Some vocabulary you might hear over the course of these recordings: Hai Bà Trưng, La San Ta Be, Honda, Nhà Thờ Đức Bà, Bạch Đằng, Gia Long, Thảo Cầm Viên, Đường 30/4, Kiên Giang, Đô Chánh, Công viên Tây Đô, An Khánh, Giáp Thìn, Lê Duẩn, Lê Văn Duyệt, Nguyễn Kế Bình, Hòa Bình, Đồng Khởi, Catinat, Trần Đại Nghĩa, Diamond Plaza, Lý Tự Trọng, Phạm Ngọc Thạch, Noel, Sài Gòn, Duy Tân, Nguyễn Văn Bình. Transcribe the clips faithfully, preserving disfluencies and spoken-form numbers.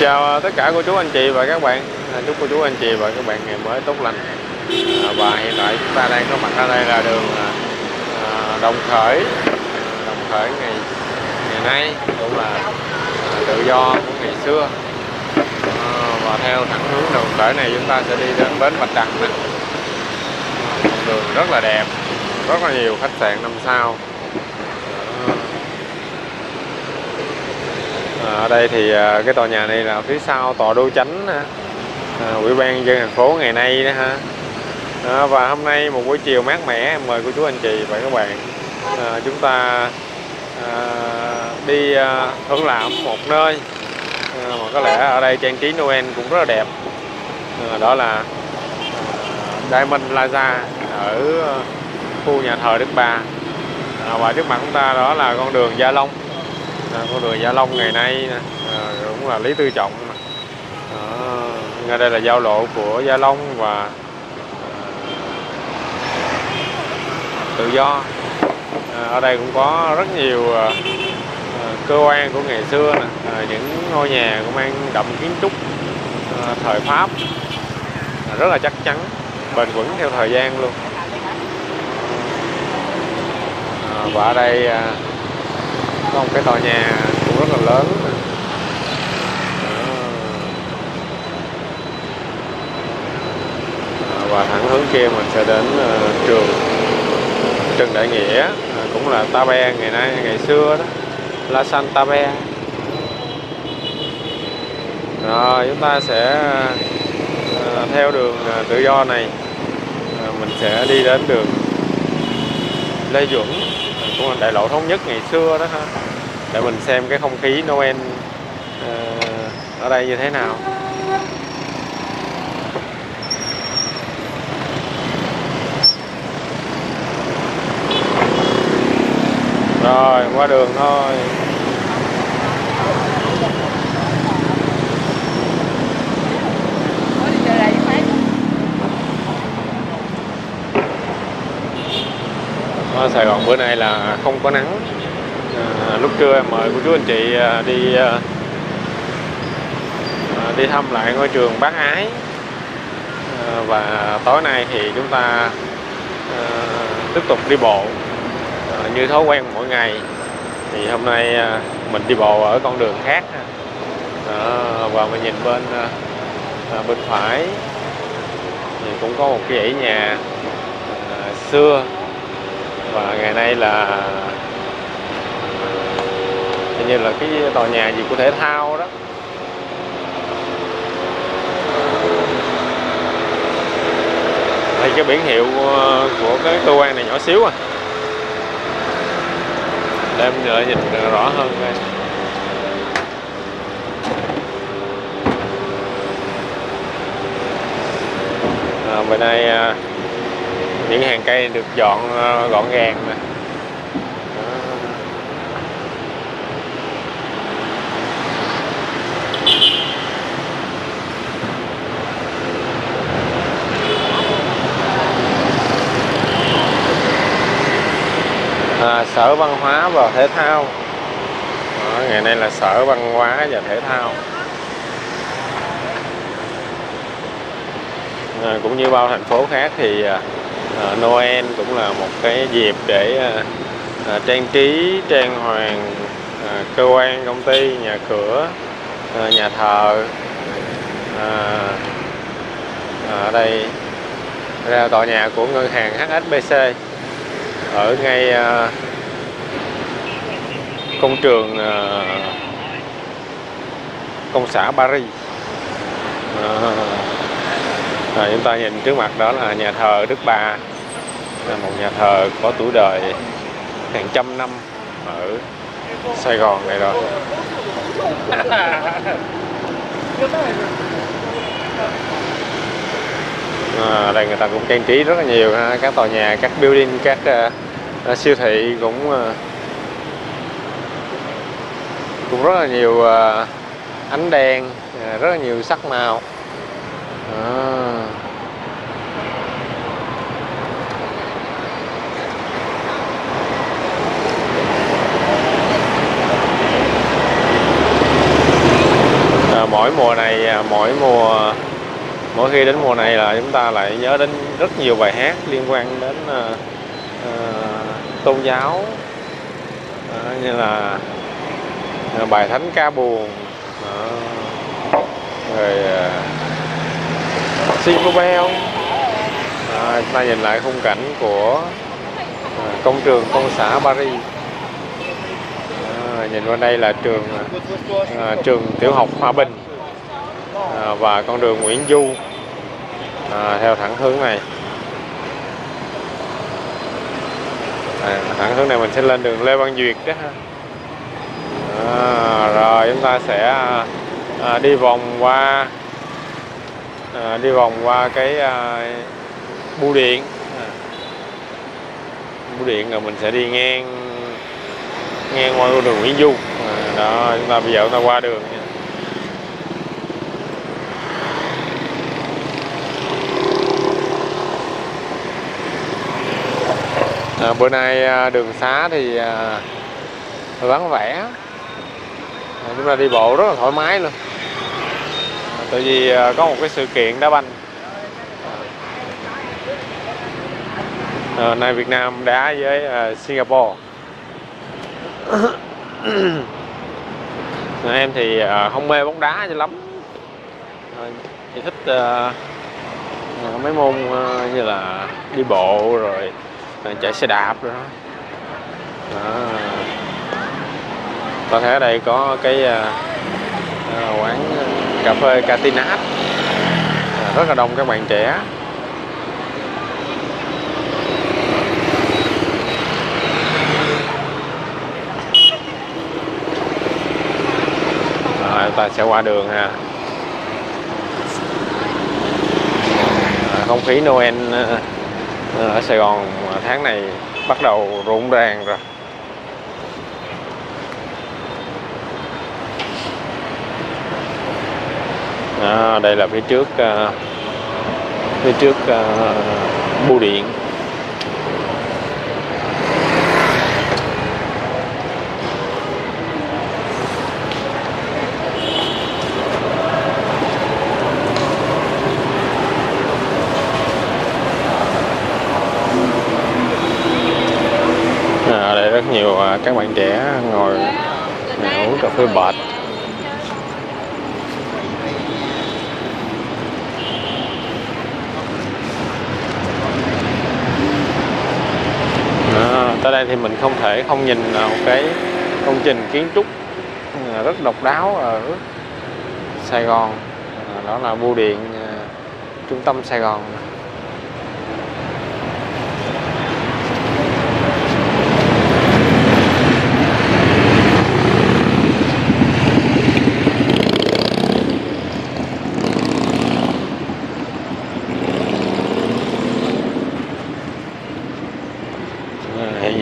Xin chào tất cả cô chú anh chị và các bạn. Chúc cô chú anh chị và các bạn ngày mới tốt lành. Và hiện tại chúng ta đang có mặt ở đây là đường Đồng Khởi. Đồng Khởi ngày ngày nay cũng là tự do của ngày xưa. Và theo thẳng hướng Đồng Khởi này chúng ta sẽ đi đến bến Bạch Đằng. Một đường rất là đẹp, rất là nhiều khách sạn năm sao. Ở đây thì cái tòa nhà này là phía sau tòa Đô Chánh, Ủy ban dân thành phố ngày nay đó ha. À, và hôm nay một buổi chiều mát mẻ, mời cô chú anh chị và các bạn à, chúng ta à, đi à, hưởng lãm một nơi à, mà có lẽ ở đây trang trí Noel cũng rất là đẹp, à, đó là Diamond Plaza ở khu nhà thờ Đức Bà. À, và trước mặt chúng ta đó là con đường Gia Long. À, con đường Gia Long ngày nay à, cũng là Lý Tự Trọng. À, ngay đây là giao lộ của Gia Long và tự do. À, ở đây cũng có rất nhiều à, cơ quan của ngày xưa nè, à, những ngôi nhà cũng mang đậm kiến trúc à, thời Pháp, à, rất là chắc chắn, bền vững theo thời gian luôn. À, và ở đây à, có một cái tòa nhà cũng rất là lớn. À, và thẳng hướng kia mình sẽ đến à, trường Trần Đại Nghĩa, cũng là Ta Be ngày nay, ngày xưa đó La San Ta Be. Rồi chúng ta sẽ theo đường tự do này, mình sẽ đi đến đường Lê Duẩn, cũng là đại lộ Thống Nhất ngày xưa đó ha, để mình xem cái không khí Noel ở đây như thế nào. Rồi qua đường thôi. Ở Sài Gòn bữa nay là không có nắng. À, lúc trưa em mời cô chú anh chị đi à, đi thăm lại ngôi trường Bác Ái. À, và tối nay thì chúng ta à, tiếp tục đi bộ. À, như thói quen mỗi ngày thì hôm nay à, mình đi bộ ở con đường khác à, và mình nhìn bên à, bên phải thì cũng có một cái dãy nhà à, xưa và ngày nay là hình như là cái tòa nhà gì của thể thao đó. Đây cái biển hiệu của, của cái cơ quan này nhỏ xíu à. Để em lại nhìn rõ hơn đây. À, bên đây à, những hàng cây được dọn à, gọn gàng nè. À, Sở Văn hóa và Thể thao. Đó, ngày nay là Sở Văn hóa và Thể thao. À, cũng như bao thành phố khác thì à, Noel cũng là một cái dịp để à, trang trí, trang hoàng à, cơ quan, công ty, nhà cửa, à, nhà thờ. À, ở đây ra tòa nhà của ngân hàng hát ét bê xê ở ngay uh, công trường uh, công xã Paris. À, à, chúng ta nhìn trước mặt đó là nhà thờ Đức Bà, là một nhà thờ có tuổi đời hàng trăm năm ở Sài Gòn này rồi. À, đây người ta cũng trang trí rất là nhiều ha, các tòa nhà, các building, các uh, siêu thị cũng uh, cũng rất là nhiều uh, ánh đèn, uh, rất là nhiều sắc màu. À, mỗi mùa này, mỗi mùa mỗi khi đến mùa này là chúng ta lại nhớ đến rất nhiều bài hát liên quan đến uh, uh, tôn giáo, uh, như là uh, bài Thánh Ca Buồn, uh, rồi uh, Jingle Bell. Uh, chúng ta nhìn lại khung cảnh của uh, công trường công xã Paris. Uh, nhìn qua đây là trường uh, trường tiểu học Hòa Bình. À, và con đường Nguyễn Du à, theo thẳng hướng này, à, thẳng hướng này mình sẽ lên đường Lê Văn Duyệt đó ha. À, rồi chúng ta sẽ à, đi vòng qua à, đi vòng qua cái à, bưu điện à. bưu điện rồi mình sẽ đi ngang ngang qua con đường Nguyễn Du à, đó. Chúng ta bây giờ chúng ta qua đường nha. À, bữa nay đường xá thì à, vắng vẻ, à, chúng ta đi bộ rất là thoải mái luôn, à, tại vì à, có một cái sự kiện đá banh. À, nay Việt Nam đá với à, Singapore. À, em thì à, không mê bóng đá cho lắm, à, thì thích à, mấy môn à, như là đi bộ rồi chạy xe đạp rồi đó. Đó. Có thể ở đây có cái à, quán cà phê Catinat, à, rất là đông các bạn trẻ. Rồi, chúng ta sẽ qua đường ha. À, không khí Noel ở Sài Gòn tháng này bắt đầu rộn ràng rồi. À, đây là phía trước uh, phía trước uh, bưu điện. Rất nhiều các bạn trẻ ngồi uống cà phê bệt. À, tới đây thì mình không thể không nhìn một cái công trình kiến trúc rất độc đáo ở Sài Gòn, đó là bưu điện trung tâm Sài Gòn.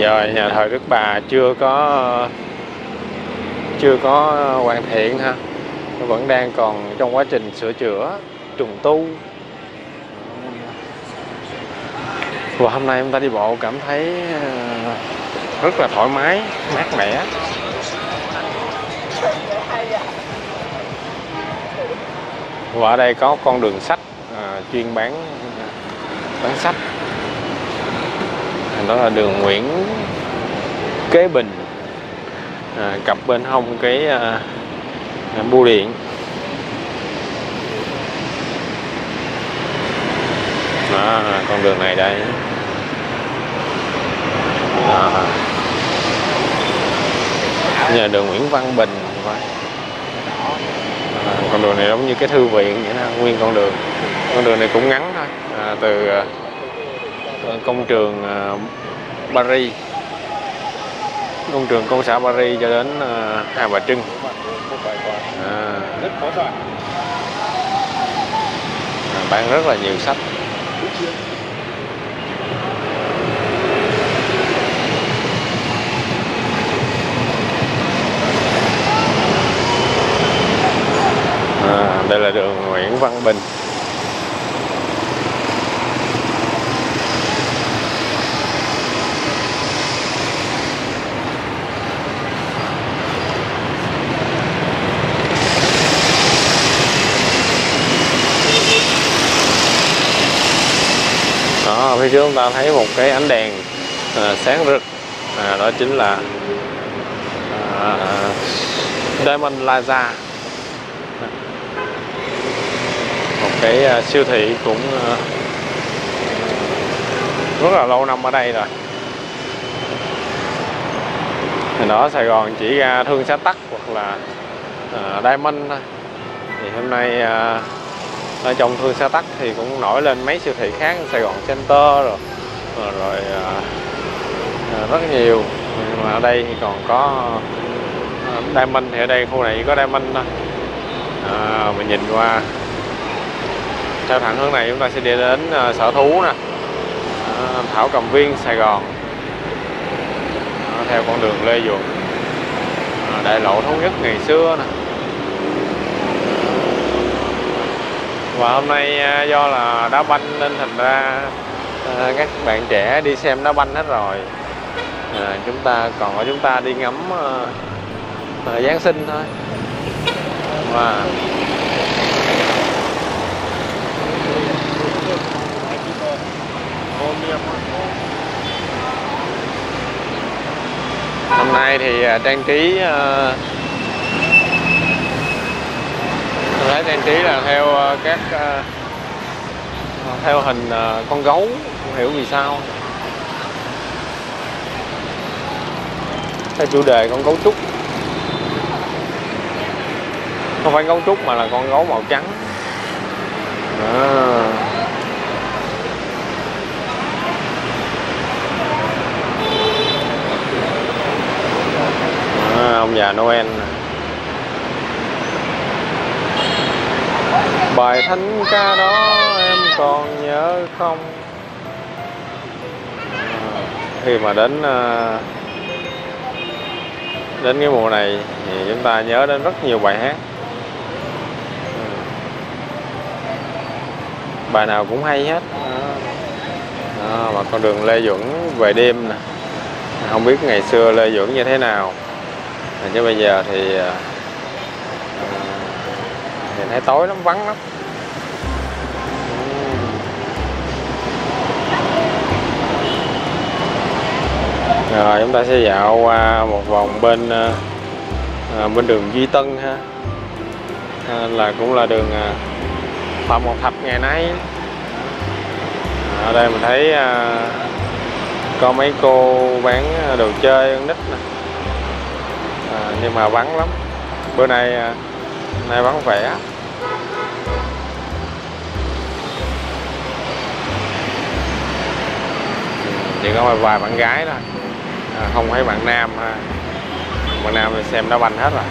Rồi nhà thờ Đức Bà chưa có chưa có hoàn thiện ha, nó vẫn đang còn trong quá trình sửa chữa trùng tu. Và hôm nay chúng ta đi bộ cảm thấy rất là thoải mái, mát mẻ. Và ở đây có con đường sách à, chuyên bán bán sách. Đó là đường Nguyễn Kế Bình, à, cặp bên hông cái à, bưu điện. Đó, con đường này đây. Đó. Nhà đường Nguyễn Văn Bình. À, con đường này giống như cái thư viện vậy đó, nguyên con đường. Con đường này cũng ngắn thôi, à, từ công trường Paris, công trường công xã Paris cho đến Hai Bà Trưng. À, bán rất là nhiều sách. À, đây là đường Nguyễn Văn Bình. Đó, phía trước chúng ta thấy một cái ánh đèn à, sáng rực, à, đó chính là à, Diamond Plaza, một cái à, siêu thị cũng à, rất là lâu năm ở đây rồi. Thì đó, Sài Gòn chỉ ra Thương Xá Tắc hoặc là à, Diamond thôi. Thì hôm nay à, ở trong Thương Xá Tắc thì cũng nổi lên mấy siêu thị khác, Sài Gòn Center rồi rồi, rồi à, rất nhiều, nhưng mà ở đây thì còn có Diamond. Thì ở đây khu này có Diamond thôi. À, mình nhìn qua theo thẳng hướng này chúng ta sẽ đi đến à, Sở Thú nè, à, Thảo Cầm Viên Sài Gòn, à, theo con đường Lê Duẩn, à, đại lộ Thống Nhất ngày xưa nè. Và hôm nay do là đá banh nên thành ra các bạn trẻ đi xem đá banh hết rồi, à, chúng ta còn ở chúng ta đi ngắm à, Giáng sinh thôi. Và hôm nay thì trang trí à, Đấy, trang trí là theo các theo hình con gấu, không hiểu vì sao theo chủ đề con gấu trúc, không phải gấu trúc mà là con gấu màu trắng à. À, ông già Noel. Bài thánh ca đó em còn nhớ không? À, khi mà đến à, đến cái mùa này thì chúng ta nhớ đến rất nhiều bài hát, à, bài nào cũng hay hết. Đó, và con đường Lê Duẩn về đêm nè, không biết ngày xưa Lê Duẩn như thế nào, à, chứ bây giờ thì à, nhìn thấy tối lắm, vắng lắm. Rồi chúng ta sẽ dạo qua một vòng bên à, bên đường Duy Tân ha, à, là cũng là đường à, Phạm Ngọc Thạch ngày nay. Ở đây mình thấy à, có mấy cô bán đồ chơi con nít nè, à, nhưng mà vắng lắm bữa nay. À, này vắng vẻ. Chỉ có vài bạn gái thôi, à, không thấy bạn nam ha. Bạn nam thì xem đá banh hết rồi.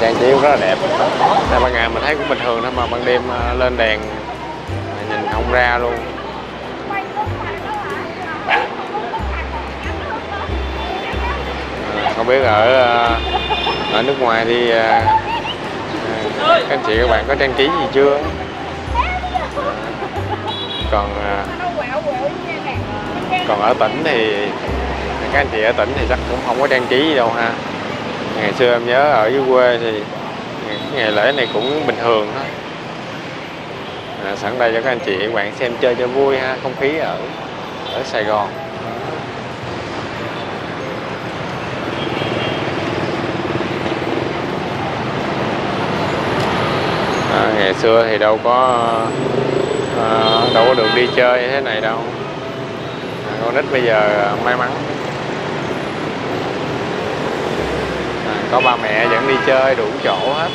Trang trí rất là đẹp. Tại ban ngày mình thấy cũng bình thường thôi, mà ban đêm lên đèn nhìn không ra luôn. À, không biết ở ở nước ngoài thì à, các anh chị các bạn có trang trí gì chưa? Còn à, còn ở tỉnh thì các anh chị ở tỉnh thì chắc cũng không có trang trí gì đâu ha. Ngày xưa em nhớ ở dưới quê thì ngày lễ này cũng bình thường thôi. À, sẵn đây cho các anh chị các bạn xem chơi cho vui ha, không khí ở ở Sài Gòn. À, ngày xưa thì đâu có à, đâu có được đi chơi như thế này đâu. À, con nít bây giờ may mắn có ba mẹ dẫn đi chơi đủ chỗ hết.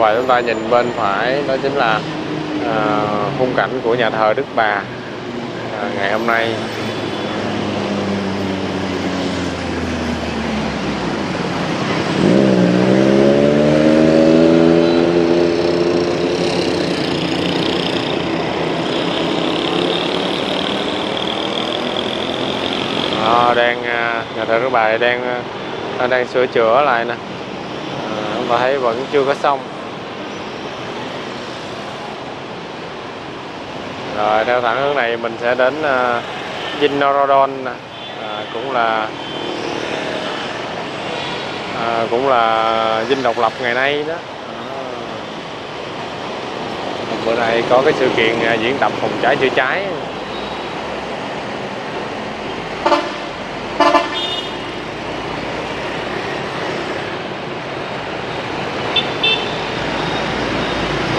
và chúng ta nhìn bên phải đó chính là à, khung cảnh của nhà thờ Đức Bà à, ngày hôm nay. À, đang nhà thờ Đức Bà đang đang sửa chữa lại nè, và thấy vẫn chưa có xong. Rồi theo thẳng hướng này mình sẽ đến uh, Vinorodon, uh, cũng là uh, cũng là dinh độc lập ngày nay đó. Uh, bữa nay có cái sự kiện uh, diễn tập phòng cháy chữa cháy.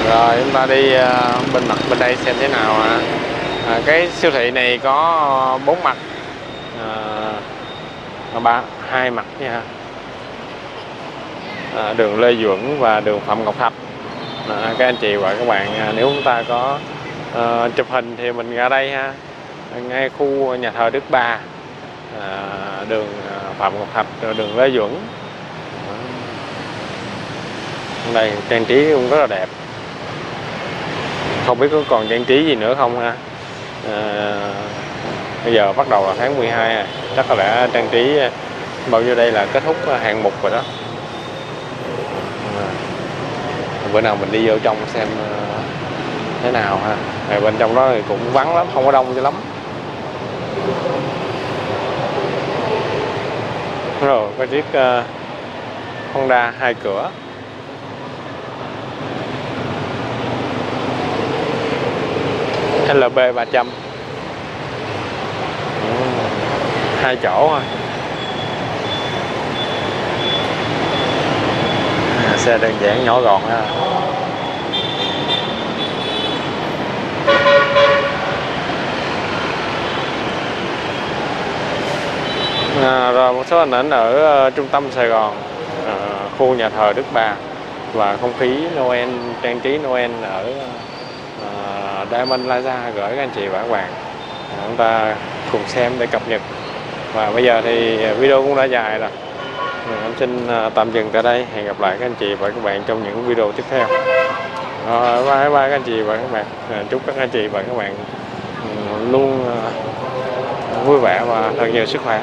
Rồi chúng ta đi bên mặt bên đây xem thế nào. À, à cái siêu thị này có bốn mặt, à, ba hai mặt nha, à, đường Lê Duẩn và đường Phạm Ngọc Thạch. À, các anh chị và các bạn à, nếu chúng ta có à, chụp hình thì mình ra đây ha, ngay khu nhà thờ Đức Bà, à, đường Phạm Ngọc Thạch rồi đường Lê Duẩn. Ở đây trang trí cũng rất là đẹp, không biết có còn trang trí gì nữa không ha. À, bây giờ bắt đầu là tháng mười hai à, chắc có lẽ trang trí bao nhiêu đây là kết thúc hạng mục rồi đó. À, bữa nào mình đi vô trong xem thế nào ha. À, bên trong đó thì cũng vắng lắm, không có đông cho lắm. Rồi có chiếc uh, Honda hai cửa. L B ba trăm, hai chỗ thôi. À, xe đơn giản nhỏ gọn ha. À, rồi một số hình ảnh ở uh, trung tâm Sài Gòn, uh, khu nhà thờ Đức Bà và không khí Noel, trang trí Noel ở Diamond Plaza gửi các anh chị và các bạn. À, chúng ta cùng xem để cập nhật. Và bây giờ thì video cũng đã dài rồi. Em xin tạm dừng tại đây. Hẹn gặp lại các anh chị và các bạn trong những video tiếp theo. À, bye bye các anh chị và các bạn. À, chúc các anh chị và các bạn luôn à, vui vẻ và thật nhiều sức khỏe.